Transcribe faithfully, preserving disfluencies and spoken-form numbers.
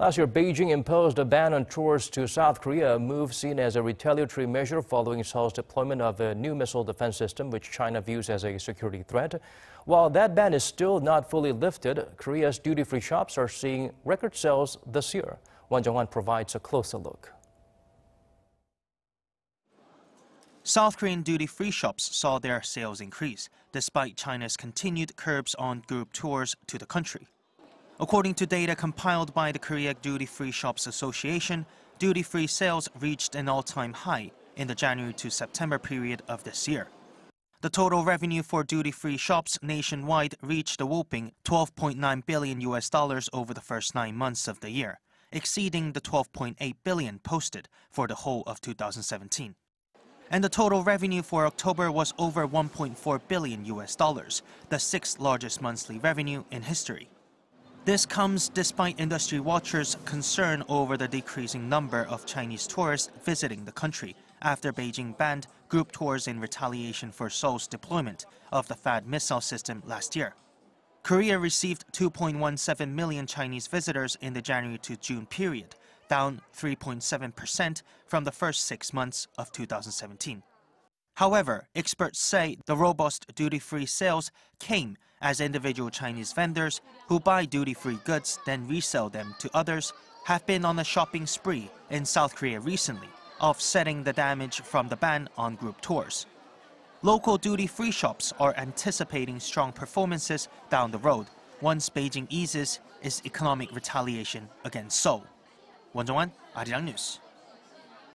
Last year, Beijing imposed a ban on tours to South Korea, a move seen as a retaliatory measure following Seoul's deployment of a new missile defense system, which China views as a security threat. While that ban is still not fully lifted, Korea's duty-free shops are seeing record sales this year. Won Jung-hwan provides a closer look. South Korean duty-free shops saw their sales increase, despite China's continued curbs on group tours to the country. According to data compiled by the Korea Duty-Free Shops Association, duty-free sales reached an all-time high in the January to September period of this year. The total revenue for duty-free shops nationwide reached a whopping twelve point nine billion U S dollars over the first nine months of the year, exceeding the twelve point eight billion posted for the whole of two thousand seventeen. And the total revenue for October was over one point four billion U S dollars, the sixth largest monthly revenue in history. This comes despite industry watchers' concern over the decreasing number of Chinese tourists visiting the country after Beijing banned group tours in retaliation for Seoul's deployment of the THAAD missile system last year. Korea received two point one seven million Chinese visitors in the January to June period, down three point seven percent from the first six months of two thousand seventeen. However, experts say the robust duty-free sales came as individual Chinese vendors who buy duty-free goods then resell them to others have been on a shopping spree in South Korea recently, offsetting the damage from the ban on group tours. Local duty-free shops are anticipating strong performances down the road once Beijing eases its economic retaliation against Seoul. Won Jung-hwan, Arirang News.